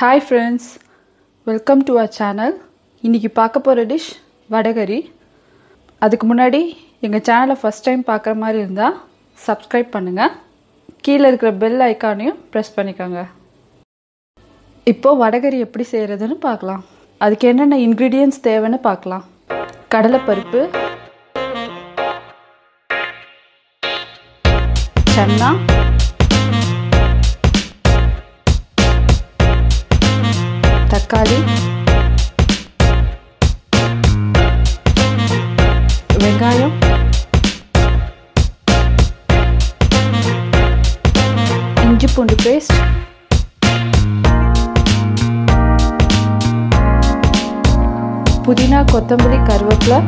Hi friends, welcome to our channel. இன்னைக்கு பார்க்க போற டிஷ் வடகரி. அதுக்கு முன்னாடி எங்க சேனலை first time பார்க்குற மாதிரி இருந்தா subscribe பண்ணுங்க. கீழ இருக்கிற bell ஐகானையும் press பண்ணிக்கோங்க. இப்போ வடகரி எப்படி செய்யறதுன்னு பார்க்கலாம். அதுக்கு என்னென்ன ingredients தேவைன்னு பார்க்கலாம். கடலை பருப்பு, சன்னா, தக்காளி, வெங்காயம், இஞ்சி பூண்டு பேஸ்ட், புதினா, கொத்தமல்லி, கருவேப்பிலை,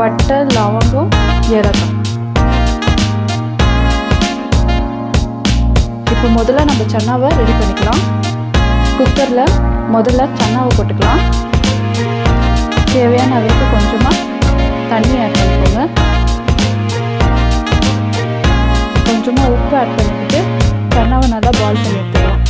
பட்டை, லவங்கம், ஏலக்காய். முதல்ல நம்ம சன்னாவை ரெடி பண்ணிக்கலாம். குக்கர்ல முதல்ல சன்னாவை போட்டுக்கலாம். தேவையான அளவுக்கு கொஞ்சமா தண்ணி ஆட் பண்ணிக்கோங்க. கொஞ்சமா உப்பு ஆட் பண்ணிட்டு சன்னாவை நல்லா பாயில் பண்ணி எடுத்துக்கலாம்.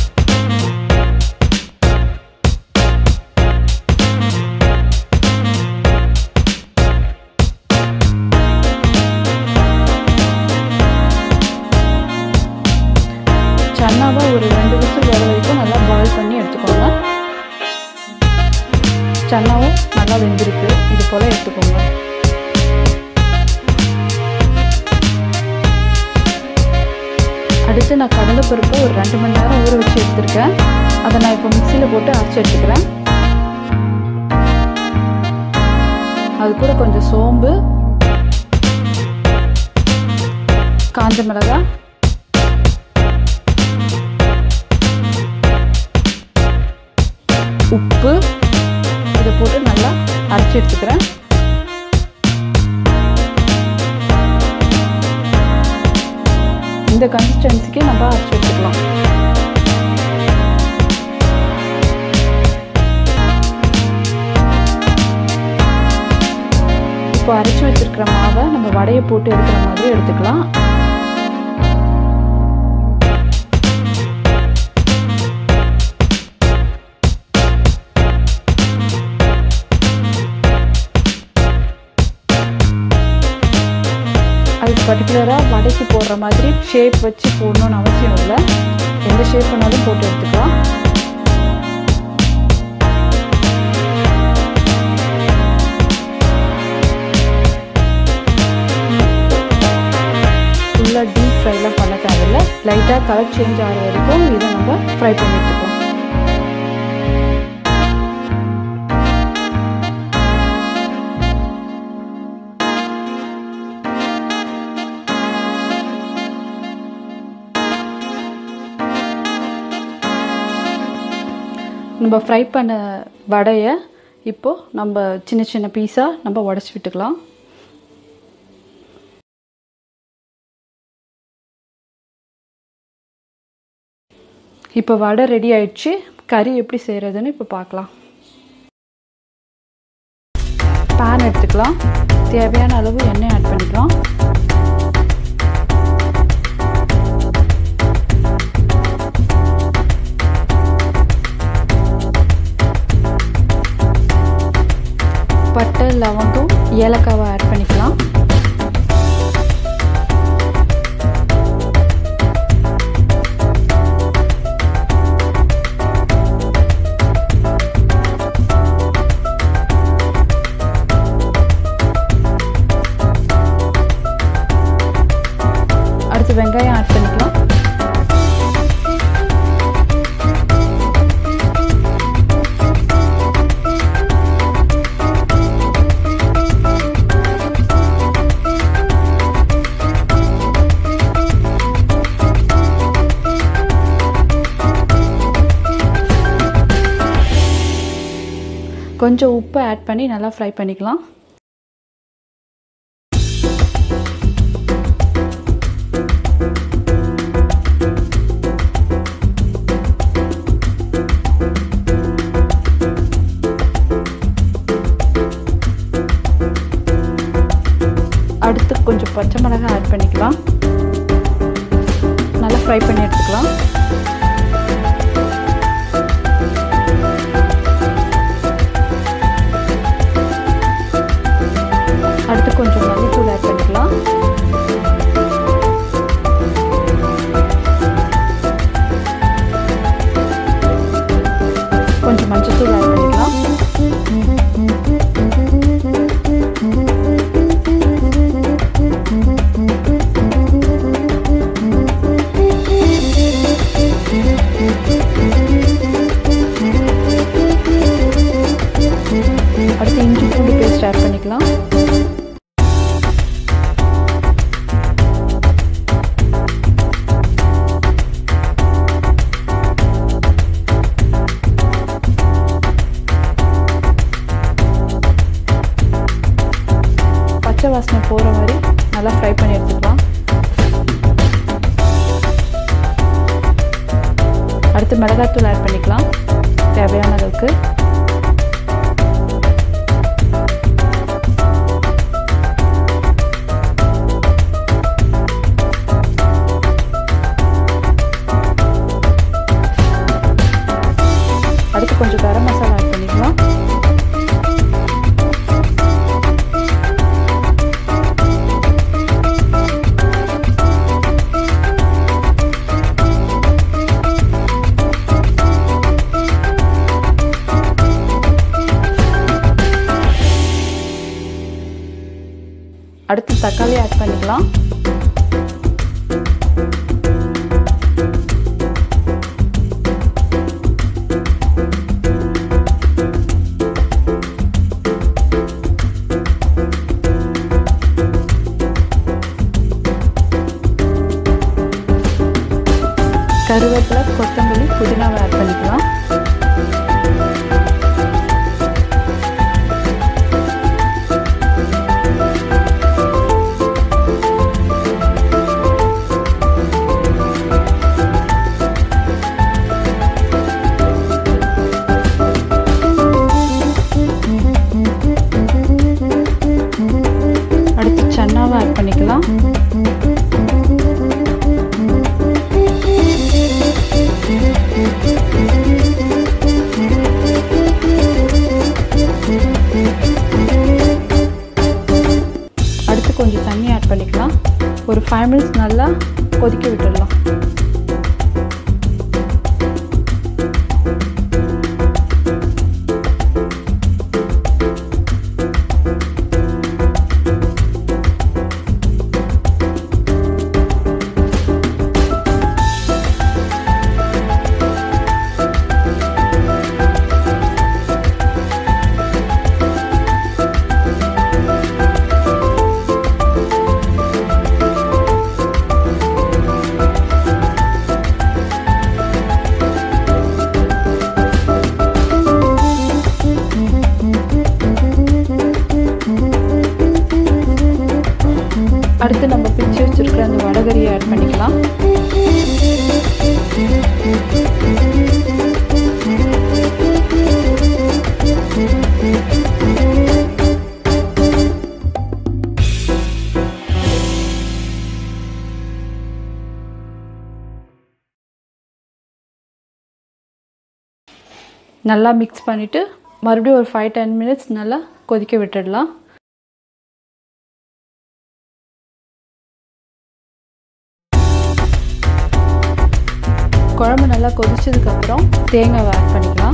சன்னாவை ஒரு 2 விசில் வர வரைக்கும் நல்லா பாயில் பண்ணி எடுத்துக்கோங்க. சன்னாவும் நல்லா வெந்திருக்கு, இது போல எடுத்துக்கோங்க. அடுத்து நான் கடலைப்பருப்பு ஒரு 2 மணி நேரம் ஊற வச்சு எடுத்துருக்கேன். அதை நான் இப்போ மிக்சியில் போட்டு அரைச்சி எடுத்துக்கிறேன். அது கூட கொஞ்சம் சோம்பு, காஞ்ச மிளகாய், உப்பு, இதை போட்டு நல்லா அரைச்சி எடுத்துக்கிறேன். இந்த கன்சிஸ்டன்சிக்கு நம்ம அரைச்சி எடுத்துக்கலாம். இப்போ அரைச்சி வச்சிருக்கிற மாவை நம்ம வடையை போட்டு எடுக்கிற மாதிரி எடுத்துக்கலாம். பர்டிகுலராக வடைக்கு போடுற மாதிரி ஷேப் வச்சு போடணும்னு அவசியம் இல்லை. எந்த ஷேப் பண்ணாலும் போட்டு எடுத்துக்கலாம். ஃபுல்லாக டீப் ஃப்ரைலாம் பண்ண தேவையில்லை. லைட்டாக கலர் சேஞ்ச் ஆகிற வரைக்கும் இதை நம்ம ஃப்ரை பண்ணி எடுத்துக்கலாம். நம்ம ஃப்ரை பண்ண வடையை இப்போது நம்ம சின்ன சின்ன பீஸாக நம்ம உடச்சி விட்டுக்கலாம். இப்போ வடை ரெடி ஆயிடுச்சு. கறி எப்படி செய்கிறதுன்னு இப்போ பார்க்கலாம். பேன் எடுத்துக்கலாம். தேவையான அளவு எண்ணெய் ஆட் பண்ணிக்கலாம். பட்டை, லவங்கம், ஏலக்காவை ஆட் பண்ணிக்கலாம். அடுத்து வெங்காயம் ஆட் பண்ணிக்கலாம். கொஞ்சம் உப்பு ஆட் பண்ணி நல்லா ஃப்ரை பண்ணிக்கலாம். அடுத்து கொஞ்சம் பச்சை மிளகாய் ஆட் பண்ணிக்கலாம். நல்லா ஃப்ரை பண்ணி எடுத்துக்கலாம். போற மாதிரி நல்லா ஃப்ரை பண்ணி எடுத்துக்கலாம் அடுத்து மிளகாய் தூள் ஆட் பண்ணிக்கலாம் தேவையான அளவுக்கு அடுத்து கொஞ்சம் கரம் மசாலா ஆட் பண்ணிக்கலாம் அடுத்து தக்காளி ஆட் பண்ணிக்கலாம் கருவேப்பிலை கொத்தமல்லி புதினாவை ஆட் பண்ணிக்கலாம் அடுத்து சன்னாவை ஆட் பண்ணிக்கலாம் கொஞ்சம் தண்ணி ஆட் பண்ணிக்கலாம் ஒரு 5 மினிட்ஸ் நல்லா கொதிக்க விட்டுடலாம் அடுத்து நம்ம பிச்சு வச்சிருக்கிற அந்த வடகரியை ஆட் பண்ணிக்கலாம் நல்லா மிக்ஸ் பண்ணிட்டு மறுபடியும் ஒரு 5-10 மினிட்ஸ் நல்லா கொதிக்க விட்டுடலாம் குழம்பு நல்லா கொதிச்சதுக்கப்புறம் தேங்காய் ஆட் பண்ணிக்கலாம்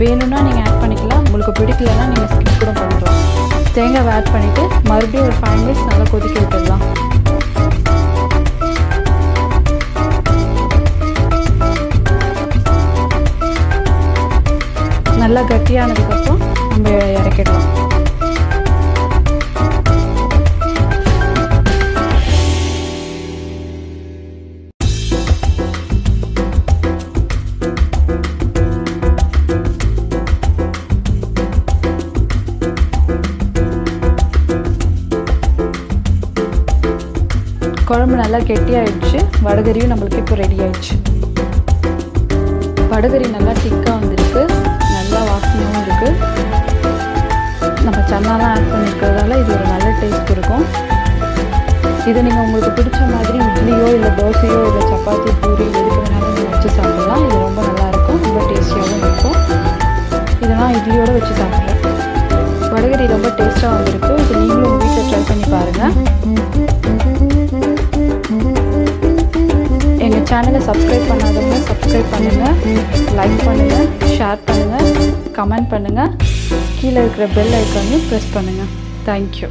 வேணும்னா நீங்கள் ஆட் பண்ணிக்கலாம் உங்களுக்கு பிடிக்கலன்னா நீங்கள் ஸ்கிப் கூட பண்ணிக்கலாம் தேங்காய் ஆட் பண்ணிவிட்டு மறுபடியும் ஒரு 5 மினிட்ஸ் நல்லா கொதிக்க விட்டுடலாம் நல்லா கட்டியானதுக்கப்புறம் நம்ம இறக்கிடலாம் குழம்பு நல்லா கெட்டியாகிடுச்சு வடகரியும் நம்மளுக்கு இப்போ ரெடி ஆயிடுச்சு வடகரி நல்லா திக்காக வந்துருக்கு நல்லா வாசனையும் இருக்குது நம்ம சன்னாலாம் ஆட் பண்ணியிருக்கிறதால இது ஒரு நல்ல டேஸ்ட் இருக்கும் இதை நீங்கள் உங்களுக்கு பிடிச்ச மாதிரி இட்லியோ இல்லை தோசையோ இல்லை சப்பாத்தி பூரி எதுக்கு வேணாலும் நீங்கள் வச்சு சாப்பிடலாம் இது ரொம்ப நல்லாயிருக்கும் ரொம்ப டேஸ்டியாகவும் இருக்கும் இதை நான் இட்லியோடு வச்சு சாப்பிட்றேன் வடகரி ரொம்ப டேஸ்ட்டாக வந்திருக்கு இது நீங்களும் வீட்டில் ட்ரை பண்ணி பாருங்கள் எங்கள் சேனலை சப்ஸ்கிரைப் பண்ணாதவங்க சப்ஸ்கிரைப் பண்ணுங்கள் லைக் பண்ணுங்கள் ஷேர் பண்ணுங்கள் கமெண்ட் பண்ணுங்கள் கீழே இருக்கிற பெல் ஐக்கானையும் ப்ரெஸ் பண்ணுங்கள் தேங்க்யூ